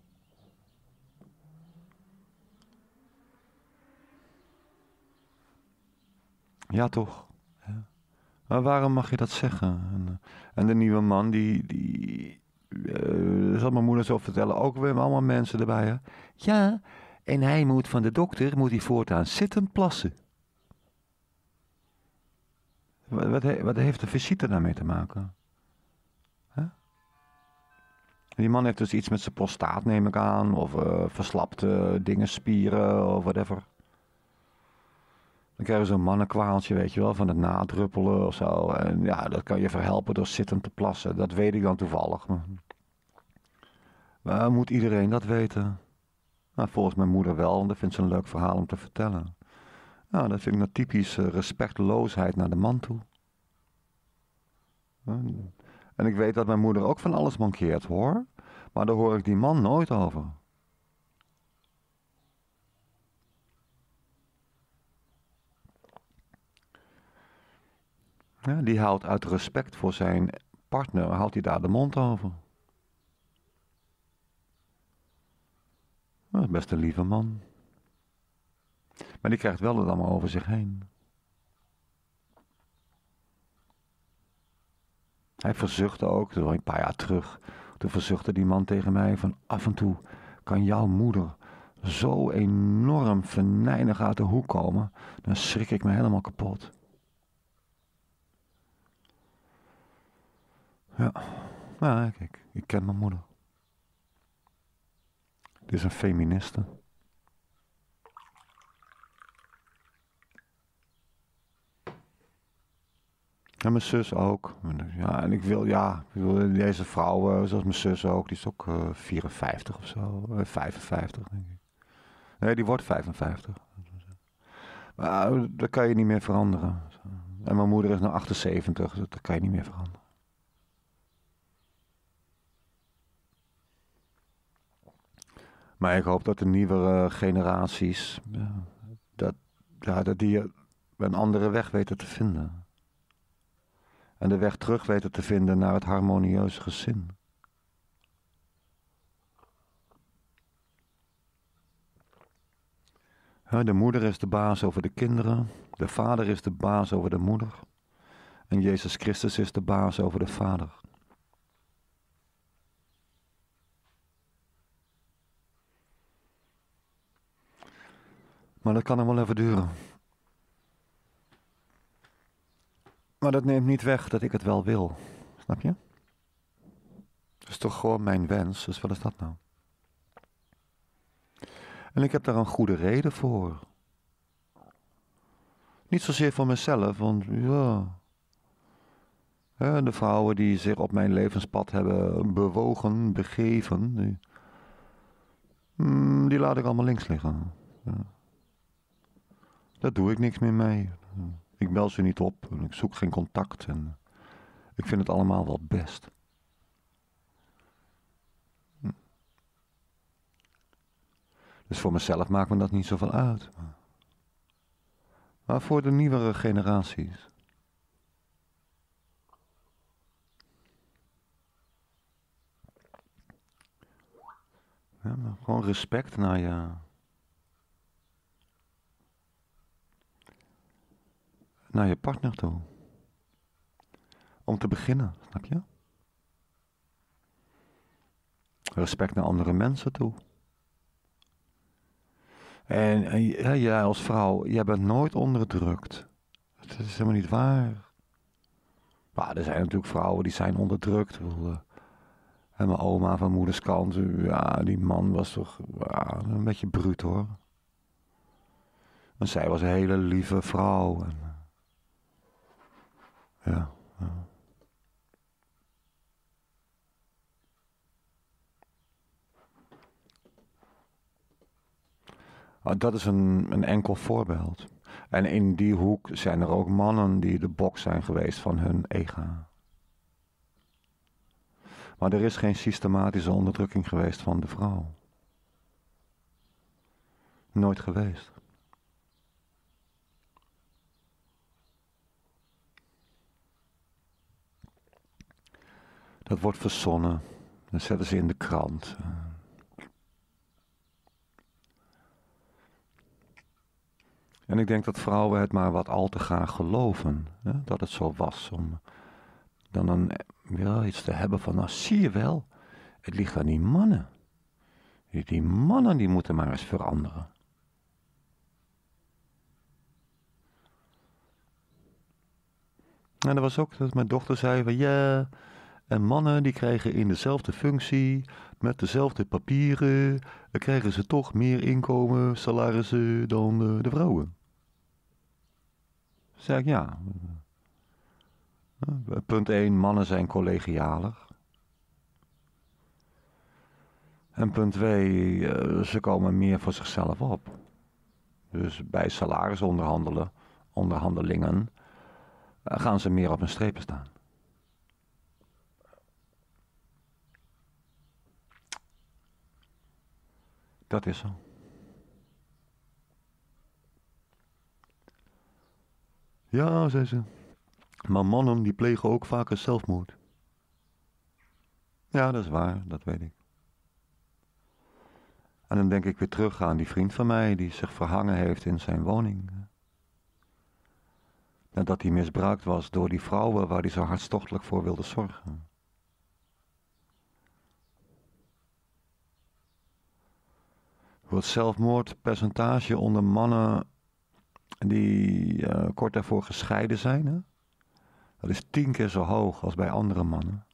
Ja toch. Ja. Maar waarom mag je dat zeggen? En, en de nieuwe man die... die Uh, zal mijn moeder zo vertellen, ook weer met allemaal mensen erbij. Hè? Ja, en hij moet van de dokter, moet hij voortaan zitten plassen. Wat, wat, he, wat heeft de visite daarmee te maken? Huh? Die man heeft dus iets met zijn prostaat, neem ik aan, of uh, verslapte dingen, spieren, of whatever. Dan krijgen ze een mannenkwaantje, weet je wel, van het nadruppelen of zo. En ja, dat kan je verhelpen door zittend te plassen. Dat weet ik dan toevallig. Maar moet iedereen dat weten? Nou, volgens mijn moeder wel, want dat vindt ze een leuk verhaal om te vertellen. Nou, dat vind ik een typische respectloosheid naar de man toe. En ik weet dat mijn moeder ook van alles mankeert, hoor. Maar daar hoor ik die man nooit over. Ja, die houdt uit respect voor zijn partner, houdt hij daar de mond over. Dat is best een lieve man. Maar die krijgt wel het allemaal over zich heen. Hij verzuchtte ook, dat was een paar jaar terug, toen verzuchtte die man tegen mij van af en toe kan jouw moeder zo enorm venijnig uit de hoek komen, dan schrik ik me helemaal kapot. Ja, nou, kijk, ik, ik ken mijn moeder. Het is een feministe. En mijn zus ook. Ja, en ik wil, ja, ik wil deze vrouw, zoals mijn zus ook, die is ook uh, vierenvijftig of zo. Uh, vijfenvijftig, denk ik. Nee, die wordt vijfenvijftig. Maar uh, dat kan je niet meer veranderen. En mijn moeder is nu achtenzeventig, dus dat kan je niet meer veranderen. Maar ik hoop dat de nieuwere generaties, ja, dat, ja, dat die een andere weg weten te vinden. En de weg terug weten te vinden naar het harmonieuze gezin. De moeder is de baas over de kinderen. De vader is de baas over de moeder. En Jezus Christus is de baas over de vader. Maar dat kan hem wel even duren. Maar dat neemt niet weg dat ik het wel wil. Snap je? Dat is toch gewoon mijn wens. Dus wat is dat nou? En ik heb daar een goede reden voor. Niet zozeer van mezelf, want ja... De vrouwen die zich op mijn levenspad hebben bewogen, begeven... Die, die laat ik allemaal links liggen. Ja. Daar doe ik niks meer mee. Ik bel ze niet op en ik zoek geen contact. En ik vind het allemaal wel best. Dus voor mezelf maakt me dat niet zoveel uit. Maar voor de nieuwere generaties... Ja, maar gewoon respect naar je. Naar je partner toe. Om te beginnen, snap je? Respect naar andere mensen toe. En, en ja, jij als vrouw, jij bent nooit onderdrukt. Dat is helemaal niet waar. Maar er zijn natuurlijk vrouwen die zijn onderdrukt. En mijn oma van moeders kant, ja, die man was toch ja, een beetje bruut hoor. En zij was een hele lieve vrouw. En, ja, ja. Dat is een, een enkel voorbeeld. En in die hoek zijn er ook mannen die de bok zijn geweest van hun ega. Maar er is geen systematische onderdrukking geweest van de vrouw. Nooit geweest. Dat wordt verzonnen. Dat zetten ze in de krant. En ik denk dat vrouwen het maar wat al te graag geloven. Hè? Dat het zo was om dan een... Ja, iets te hebben van, nou zie je wel, het ligt aan die mannen. Die mannen die moeten maar eens veranderen. En dat was ook dat mijn dochter zei van, ja, en mannen die krijgen in dezelfde functie, met dezelfde papieren, dan krijgen ze toch meer inkomen, salarissen dan de, de vrouwen. Zeg ik, ja... Punt één, mannen zijn collegialer. En punt twee, ze komen meer voor zichzelf op. Dus bij salarisonderhandelingen gaan ze meer op hun strepen staan. Dat is zo. Ja, zei ze. Maar mannen die plegen ook vaker zelfmoord. Ja, dat is waar, dat weet ik. En dan denk ik weer terug aan die vriend van mij die zich verhangen heeft in zijn woning. En dat hij misbruikt was door die vrouwen waar hij zo hartstochtelijk voor wilde zorgen. Het zelfmoordpercentage onder mannen die uh, kort daarvoor gescheiden zijn... Hè? Dat is tien keer zo hoog als bij andere mannen.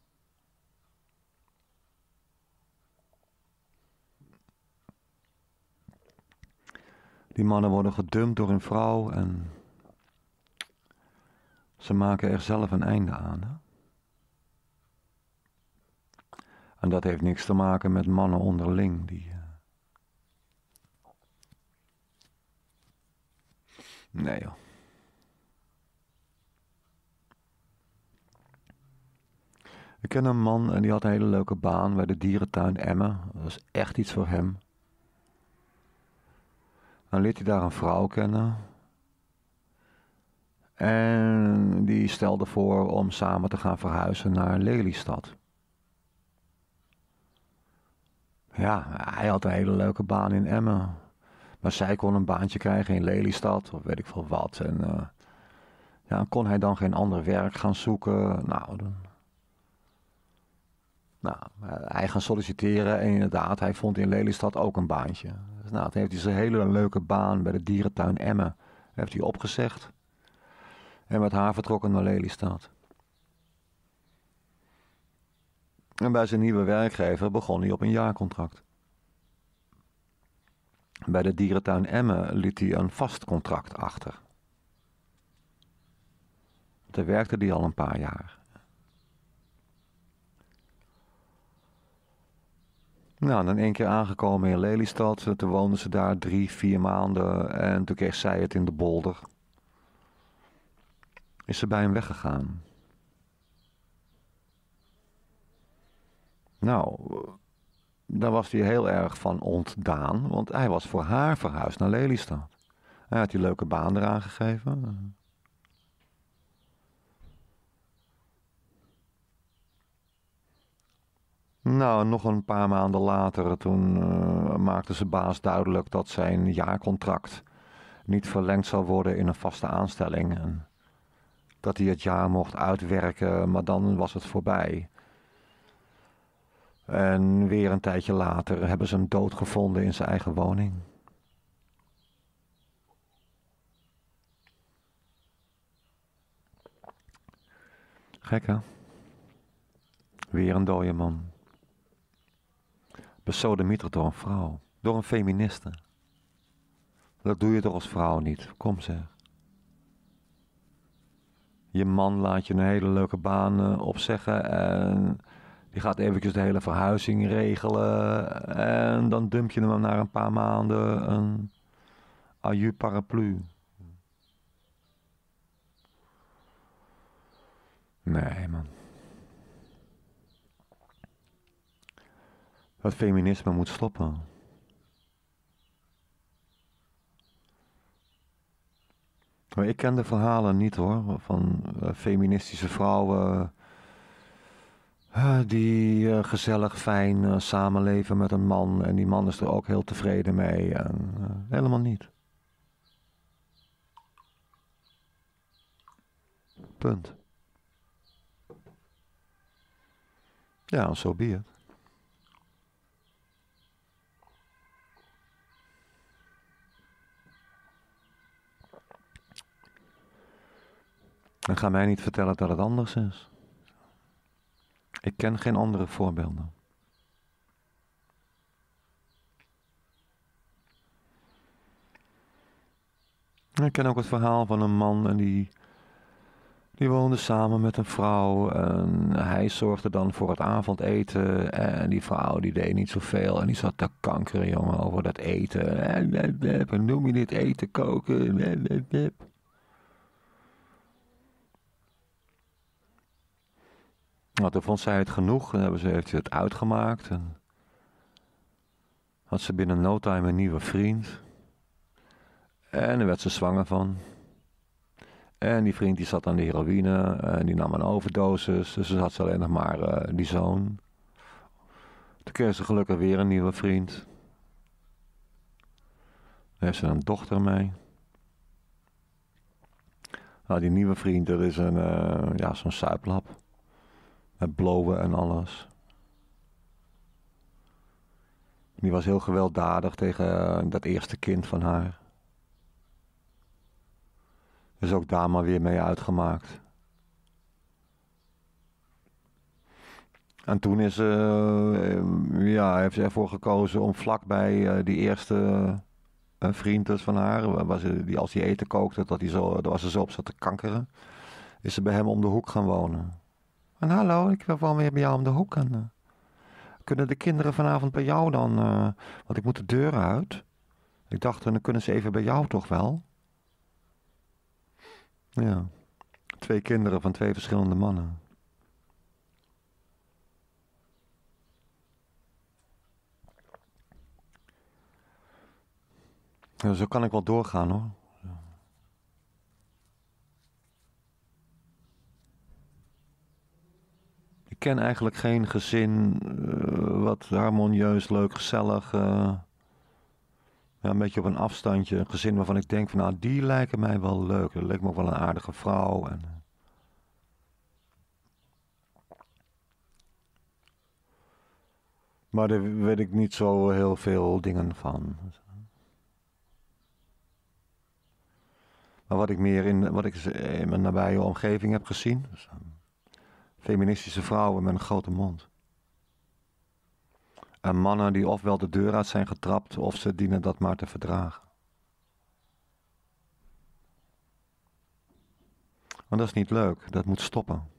Die mannen worden gedumpt door hun vrouw en ze maken er zelf een einde aan. Hè? En dat heeft niks te maken met mannen onderling. Die... Nee joh. Ik ken een man en die had een hele leuke baan bij de dierentuin Emmen. Dat was echt iets voor hem. Dan liet hij daar een vrouw kennen. En die stelde voor om samen te gaan verhuizen naar Lelystad. Ja, hij had een hele leuke baan in Emmen. Maar zij kon een baantje krijgen in Lelystad of weet ik veel wat. En uh, ja, kon hij dan geen ander werk gaan zoeken? Nou, dan... Nou, hij ging solliciteren en inderdaad, hij vond in Lelystad ook een baantje. Dus nou, toen heeft hij zijn hele leuke baan bij de dierentuin Emmen, heeft hij opgezegd. En met haar vertrokken naar Lelystad. En bij zijn nieuwe werkgever begon hij op een jaarcontract. Bij de dierentuin Emmen liet hij een vast contract achter. Daar werkte hij al een paar jaar. Nou, en dan één keer aangekomen in Lelystad. Toen woonden ze daar drie, vier maanden en toen kreeg zij het in de bolder. Is ze bij hem weggegaan. Nou, daar was hij heel erg van ontdaan, want hij was voor haar verhuisd naar Lelystad. Hij had die leuke baan eraan gegeven. Nou, nog een paar maanden later, toen uh, maakte zijn baas duidelijk dat zijn jaarcontract niet verlengd zou worden in een vaste aanstelling. En dat hij het jaar mocht uitwerken, maar dan was het voorbij. En weer een tijdje later hebben ze hem doodgevonden in zijn eigen woning. Gek, hè? Weer een dode man. Besodemieterd door een vrouw. Door een feministe. Dat doe je toch als vrouw niet? Kom zeg. Je man laat je een hele leuke baan opzeggen en die gaat eventjes de hele verhuizing regelen en dan dump je hem na een paar maanden een aju paraplu. Nee man. Dat feminisme moet stoppen. Maar ik ken de verhalen niet hoor, van feministische vrouwen die gezellig fijn samenleven met een man en die man is er ook heel tevreden mee en helemaal niet. Punt. Ja, zo be het. Dan ga mij niet vertellen dat het anders is. Ik ken geen andere voorbeelden. Ik ken ook het verhaal van een man en die, die woonde samen met een vrouw. En hij zorgde dan voor het avondeten en die vrouw die deed niet zoveel. En die zat te kankeren jongen over dat eten. Noem je dit eten koken? Nou, toen vond zij het genoeg en hebben ze, heeft ze het uitgemaakt. En had ze binnen no time een nieuwe vriend. En daar werd ze zwanger van. En die vriend die zat aan de heroïne en die nam een overdosis. Dus dan had ze alleen nog maar uh, die zoon. Toen kreeg ze gelukkig weer een nieuwe vriend. Daar heeft ze een dochter mee. Nou, die nieuwe vriend, dat is een, uh, ja, zo'n suiplap. Met blowen en alles. Die was heel gewelddadig tegen dat eerste kind van haar. Dus ook daar maar weer mee uitgemaakt. En toen is, uh, ja, heeft ze ervoor gekozen om vlakbij uh, die eerste uh, vriend dus van haar, waar ze, die als hij eten kookte, dat hij zo, daar was ze zo op zat te kankeren, is ze bij hem om de hoek gaan wonen. En hallo, ik wil wel weer bij jou om de hoek. En, uh, kunnen de kinderen vanavond bij jou dan? Uh, want ik moet de deur uit. Ik dacht, dan kunnen ze even bij jou toch wel? Ja. Twee kinderen van twee verschillende mannen. Ja, zo kan ik wel doorgaan hoor. Ik ken eigenlijk geen gezin uh, wat harmonieus, leuk, gezellig, uh, ja, een beetje op een afstandje. Een gezin waarvan ik denk van nou, die lijken mij wel leuk. Dat lijkt me ook wel een aardige vrouw. En, uh. Maar daar weet ik niet zo heel veel dingen van. Maar wat ik meer in, wat ik in mijn nabije omgeving heb gezien. Dus, uh, feministische vrouwen met een grote mond. En mannen die ofwel de deur uit zijn getrapt, of ze dienen dat maar te verdragen. Want dat is niet leuk, dat moet stoppen.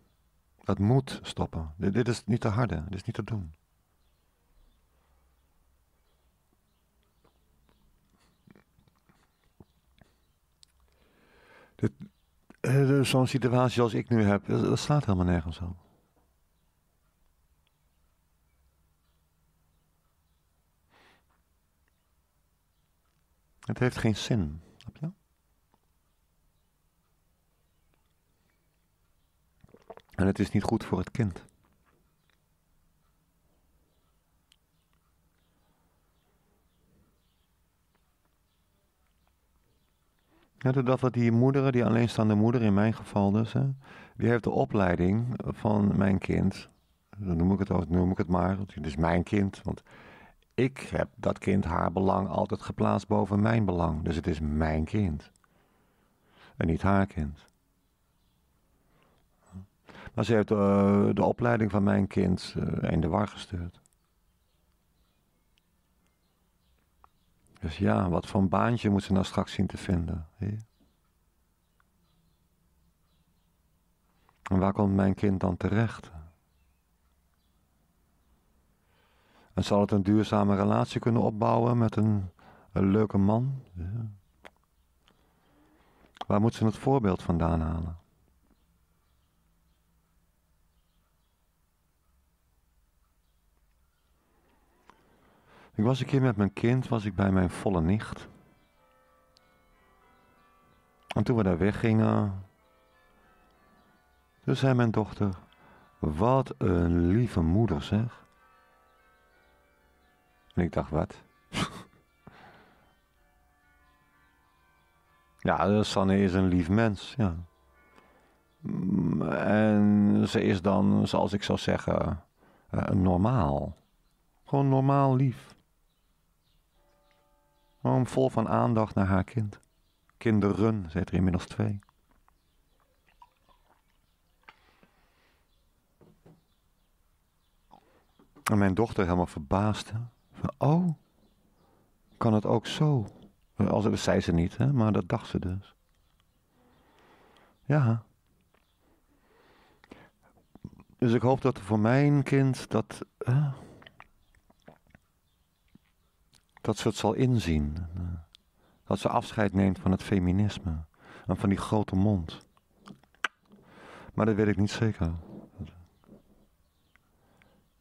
Dat moet stoppen. Dit, dit is niet te harde, dit is niet te doen. Zo'n situatie als ik nu heb, dat slaat helemaal nergens op. Het heeft geen zin, snap je? En het is niet goed voor het kind. Ja, doordat wat die moeder, die alleenstaande moeder in mijn geval dus, hè, die heeft de opleiding van mijn kind. Dan noem ik het, noem ik het maar, het is mijn kind, want ik heb dat kind haar belang altijd geplaatst boven mijn belang. Dus het is mijn kind. En niet haar kind. Maar ze heeft uh, de opleiding van mijn kind uh, in de war gestuurd. Dus ja, wat voor een baantje moet ze nou straks zien te vinden? Hè? En waar komt mijn kind dan terecht? En zal het een duurzame relatie kunnen opbouwen met een, een leuke man? Ja. Waar moet ze het voorbeeld vandaan halen? Ik was een keer met mijn kind, was ik bij mijn volle nicht. En toen we daar weggingen, toen zei mijn dochter, wat een lieve moeder zeg. En ik dacht, wat? Ja, Sanne is een lief mens, ja. En ze is dan, zoals ik zou zeggen, normaal. Gewoon normaal lief. Gewoon vol van aandacht naar haar kind. Kinderen, ze heeft er inmiddels twee. En mijn dochter helemaal verbaasd. Van, oh, kan het ook zo? Als dat zei ze niet, hè? Maar dat dacht ze dus. Ja. Dus ik hoop dat voor mijn kind dat... Uh, dat ze het zal inzien. Dat ze afscheid neemt van het feminisme. En van die grote mond. Maar dat weet ik niet zeker.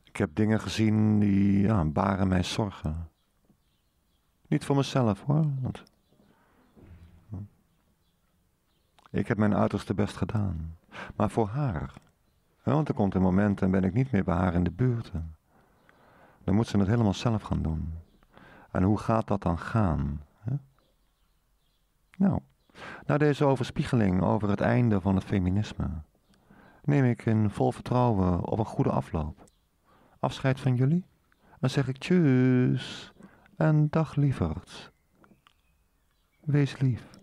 Ik heb dingen gezien die ja, baren mij zorgen. Niet voor mezelf hoor. Want ik heb mijn uiterste best gedaan. Maar voor haar. Want er komt een moment en ben ik niet meer bij haar in de buurt. Dan moet ze het helemaal zelf gaan doen. En hoe gaat dat dan gaan? Hè? Nou, na deze overspiegeling over het einde van het feminisme, neem ik in vol vertrouwen op een goede afloop afscheid van jullie. Dan zeg ik tjus en dag lieverd. Wees lief.